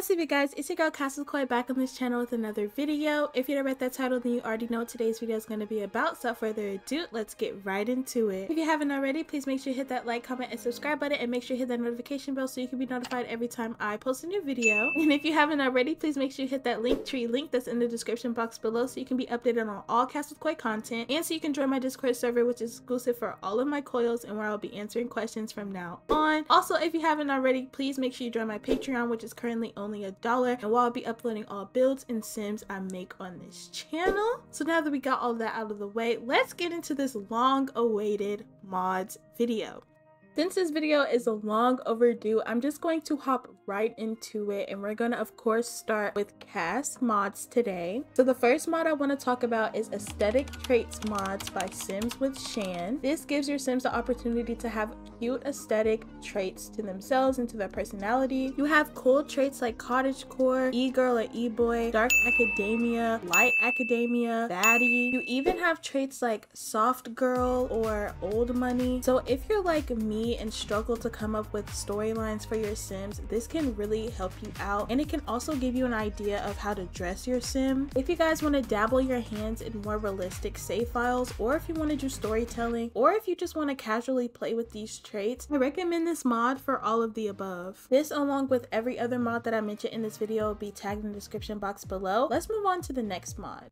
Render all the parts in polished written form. What's up you guys, it's your girl Castle Koi back on this channel with another video. If you don't read that title then you already know what today's video is going to be about, so without further ado let's get right into it. If you haven't already, please make sure you hit that like, comment, and subscribe button, and make sure you hit that notification bell so you can be notified every time I post a new video. And if you haven't already, please make sure you hit that Linktree link that's in the description box below so you can be updated on all Castle Koi content, and so you can join my Discord server which is exclusive for all of my coils and where I'll be answering questions from now on. Also, if you haven't already, please make sure you join my Patreon which is currently only $1, and while I'll be uploading all builds and sims I make on this channel. So now that we got all that out of the way, let's get into this long-awaited mods video. Since this video is long overdue, I'm just going to hop right into it, and we're going to of course start with CAS mods today. So the first mod I want to talk about is Aesthetic Traits Mods by Sims with Shan. This gives your Sims the opportunity to have cute aesthetic traits to themselves and to their personality. You have cool traits like cottagecore, e-girl or e-boy, dark academia, light academia, baddie. You even have traits like soft girl or old money. So if you're like me and struggle to come up with storylines for your Sims, this can really help you out, and it can also give you an idea of how to dress your Sim. If you guys want to dabble your hands in more realistic save files, or if you want to do storytelling, or if you just want to casually play with these traits, I recommend this mod for all of the above. This, along with every other mod that I mentioned in this video, will be tagged in the description box below. Let's move on to the next mod.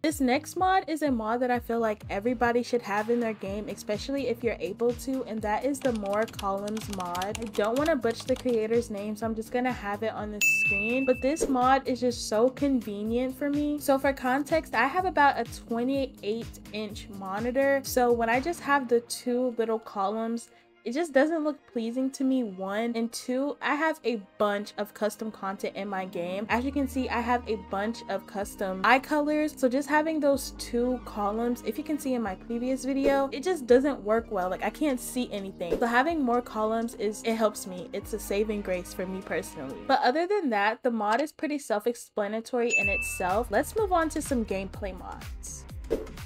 This next mod is a mod that I feel like everybody should have in their game, especially if you're able to, and that is the More Columns mod. I don't want to butcher the creator's name, so I'm just going to have it on the screen, but this mod is just so convenient for me. So for context, I have about a 28-inch monitor, so when I just have the two little columns, it just doesn't look pleasing to me, one, and two, I have a bunch of custom content in my game. As you can see, I have a bunch of custom eye colors, so just having those two columns, if you can see in my previous video, it just doesn't work well. Like, I can't see anything, so having more columns it helps me. It's a saving grace for me personally. But other than that, the mod is pretty self-explanatory in itself. Let's move on to some gameplay mods.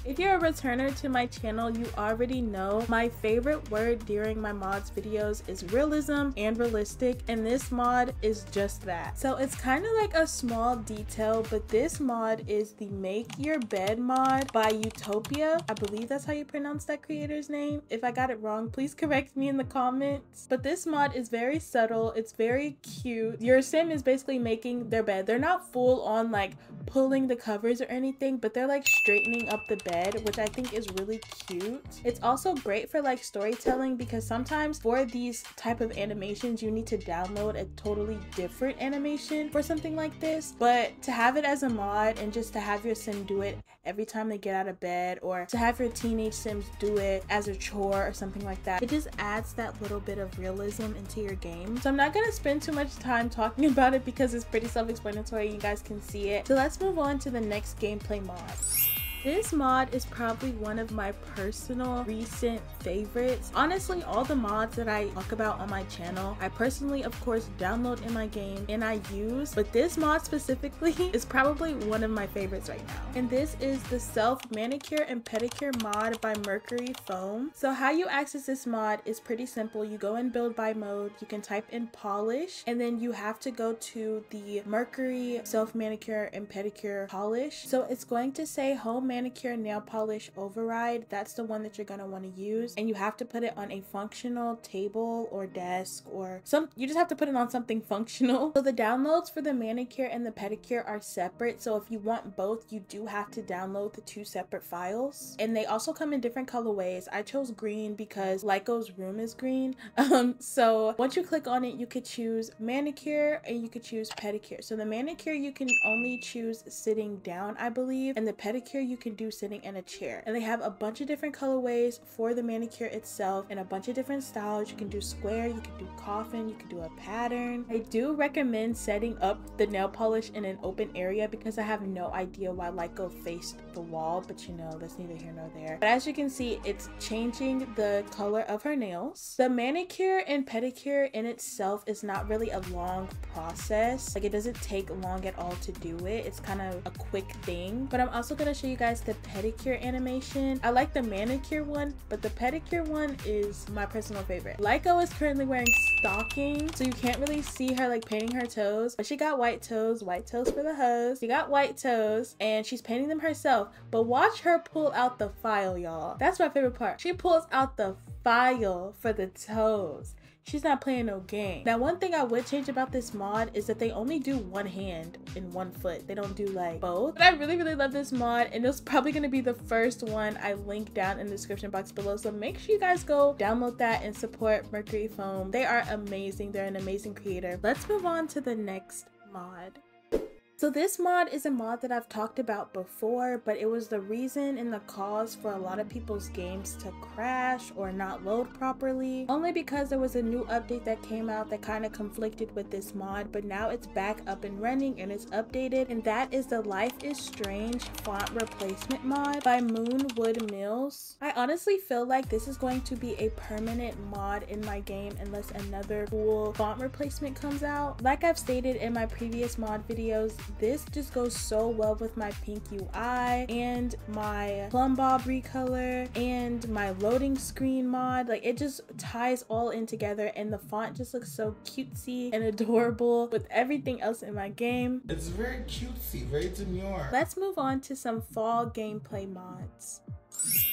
If you're a returner to my channel, you already know my favorite word during my mods videos is realism and realistic, and this mod is just that. So it's kind of like a small detail, but this mod is the Make Your Bed mod by Utopia. I believe that's how you pronounce that creator's name. If I got it wrong, please correct me in the comments. But this mod is very subtle, it's very cute. Your sim is basically making their bed. They're not full on like pulling the covers or anything, but they're like straightening up the bed, which I think is really cute. It's also great for like storytelling, because sometimes for these type of animations you need to download a totally different animation for something like this, but to have it as a mod and just to have your sim do it every time they get out of bed, or to have your teenage sims do it as a chore or something like that, it just adds that little bit of realism into your game. So I'm not gonna spend too much time talking about it because it's pretty self-explanatory, you guys can see it. So let's move on to the next gameplay mod. This mod is probably one of my personal recent favorites. Honestly, all the mods that I talk about on my channel, I personally, of course, download in my game and I use, but this mod specifically is probably one of my favorites right now. And this is the Self Manicure and Pedicure mod by Mercury Foam. So how you access this mod is pretty simple. You go in build by mode, you can type in polish, and then you have to go to the Mercury Self Manicure and Pedicure polish. So it's going to say homemade manicure nail polish override. That's the one that you're going to want to use, and you have to put it on a functional table or desk or you just have to put it on something functional. So the downloads for the manicure and the pedicure are separate, so if you want both you do have to download the two separate files, and they also come in different colorways. I chose green because Lyco's room is green. So once you click on it you could choose manicure and you could choose pedicure. So the manicure you can only choose sitting down, I believe, and the pedicure you can do sitting in a chair. And they have a bunch of different colorways for the manicure itself and a bunch of different styles. You can do square, you can do coffin, you can do a pattern. I do recommend setting up the nail polish in an open area because I have no idea why Lyco faced the wall, but you know, that's neither here nor there. But as you can see, it's changing the color of her nails. The manicure and pedicure in itself is not really a long process. Like, it doesn't take long at all to do it. It's kind of a quick thing. But I'm also going to show you guys besides the pedicure animation. I like the manicure one, but the pedicure one is my personal favorite. Laiko is currently wearing stockings, so you can't really see her like painting her toes, but she got white toes for the hose. She got white toes and she's painting them herself, but watch her pull out the file, y'all. That's my favorite part. She pulls out the file for the toes. She's not playing no game. Now, one thing I would change about this mod is that they only do one hand and one foot. They don't do like both. But I really, really love this mod, and it's probably gonna be the first one I link down in the description box below. So make sure you guys go download that and support Mercury Foam. They are amazing. They're an amazing creator. Let's move on to the next mod. So this mod is a mod that I've talked about before, but it was the reason and the cause for a lot of people's games to crash or not load properly, only because there was a new update that came out that kind of conflicted with this mod, but now it's back up and running and it's updated, and that is the Life is Strange font replacement mod by Moonwoodmillz. I honestly feel like this is going to be a permanent mod in my game unless another cool font replacement comes out. Like I've stated in my previous mod videos, this just goes so well with my pink UI and my plum bob recolor and my loading screen mod. Like, it just ties all in together, and the font just looks so cutesy and adorable with everything else in my game. It's very cutesy, very demure. Let's move on to some fall gameplay mods.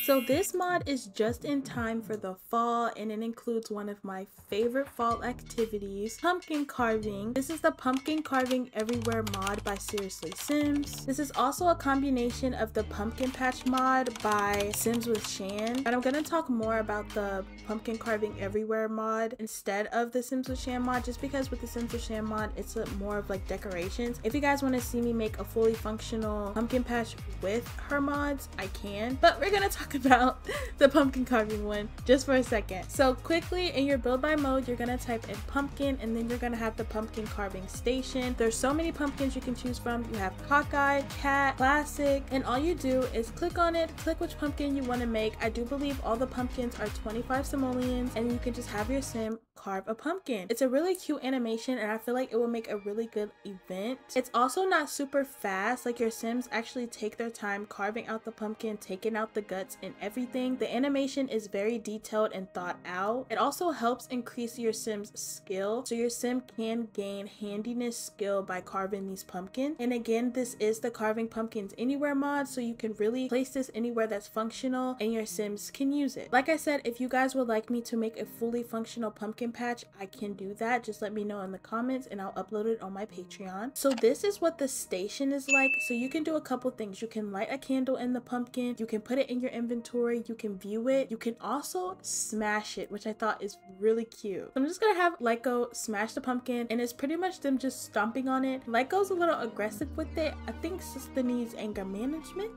So this mod is just in time for the fall, and it includes one of my favorite fall activities, pumpkin carving. This is the Pumpkin Carving Everywhere mod by Seriously Sims. This is also a combination of the Pumpkin Patch mod by Sims with Shan. But I'm going to talk more about the Pumpkin Carving Everywhere mod instead of the Sims with Shan mod, just because with the Sims with Shan mod, it's more of like decorations. If you guys want to see me make a fully functional pumpkin patch with her mods, I can. But we're going to talk about the pumpkin carving one just for a second. So quickly, in your build by mode, you're gonna type in pumpkin, and then you're gonna have the pumpkin carving station. There's so many pumpkins you can choose from. You have cockeye, cat, classic, and all you do is click on it, click which pumpkin you want to make. I do believe all the pumpkins are 25 simoleons, and you can just have your sim carve a pumpkin. It's a really cute animation, and I feel like it will make a really good event. It's also not super fast. Like, your sims actually take their time carving out the pumpkin, taking out the guts and everything. The animation is very detailed and thought out. It also helps increase your sim's skill, so your sim can gain handiness skill by carving these pumpkins. And again, this is the Carving Pumpkins Anywhere mod, so you can really place this anywhere that's functional and your sims can use it. Like I said, if you guys would like me to make a fully functional pumpkin patch, I can do that. Just let me know in the comments and I'll upload it on my Patreon. So this is what the station is like. So you can do a couple things. You can light a candle in the pumpkin, you can put it in your inventory, you can view it, you can also smash it, which I thought is really cute. I'm just gonna have Laiko smash the pumpkin, and it's pretty much them just stomping on it. Laiko's a little aggressive with it. I think sister needs anger management,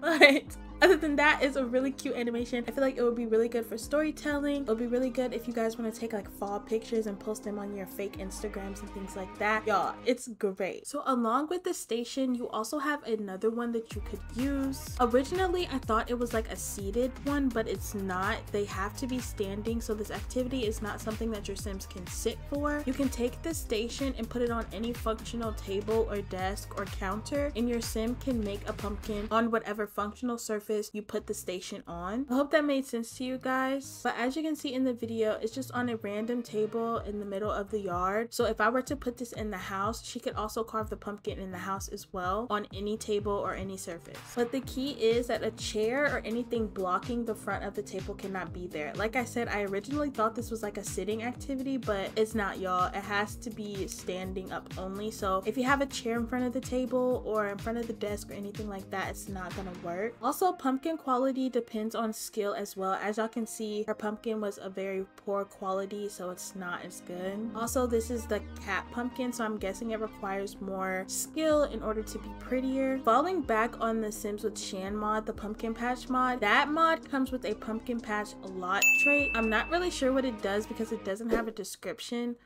but other than that, it's a really cute animation. I feel like it would be really good for storytelling. It would be really good if you guys want to take like fall pictures and post them on your fake Instagrams and things like that. Y'all, it's great. So along with the station, you also have another one that you could use. Originally, I thought it was like a seated one, but it's not. They have to be standing, so this activity is not something that your Sims can sit for. You can take the station and put it on any functional table or desk or counter, and your Sim can make a pumpkin on whatever functional surface you put the station on. I hope that made sense to you guys. But as you can see in the video, it's just on a random table in the middle of the yard. So if I were to put this in the house, she could also carve the pumpkin in the house as well, on any table or any surface. But the key is that a chair or anything blocking the front of the table cannot be there. Like I said, I originally thought this was like a sitting activity, but it's not, y'all. It has to be standing up only. So if you have a chair in front of the table or in front of the desk or anything like that, it's not gonna work. Also, pumpkin quality depends on skill as well. As y'all can see, her pumpkin was a very poor quality, so it's not as good. Also, this is the cat pumpkin, so I'm guessing it requires more skill in order to be prettier. Falling back on the Sims with Shan mod, the pumpkin patch mod, that mod comes with a pumpkin patch lot trait. I'm not really sure what it does because it doesn't have a description,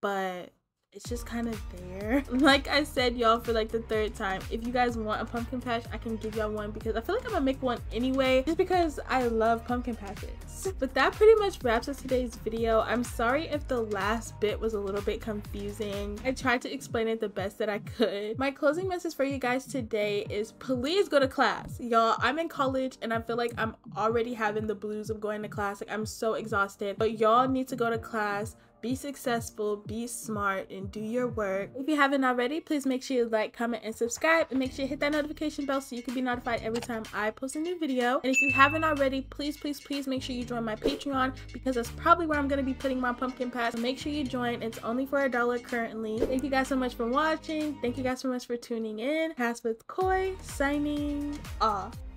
but it's just kind of there. Like I said, y'all, for like the third time, if you guys want a pumpkin patch, I can give y'all one because I feel like I'm gonna make one anyway just because I love pumpkin patches. But that pretty much wraps up today's video. I'm sorry if the last bit was a little bit confusing. I tried to explain it the best that I could. My closing message for you guys today is please go to class, y'all. I'm in college and I feel like I'm already having the blues of going to class. Like, I'm so exhausted, but y'all need to go to class. Be successful, be smart, and do your work. If you haven't already, please make sure you like, comment, and subscribe, and make sure you hit that notification bell so you can be notified every time I post a new video. And if you haven't already, please please please make sure you join my Patreon because that's probably where I'm going to be putting my pumpkin patch. So make sure you join. It's only for $1 currently. Thank you guys so much for watching. Thank you guys so much for tuning in. CASwCOY signing off.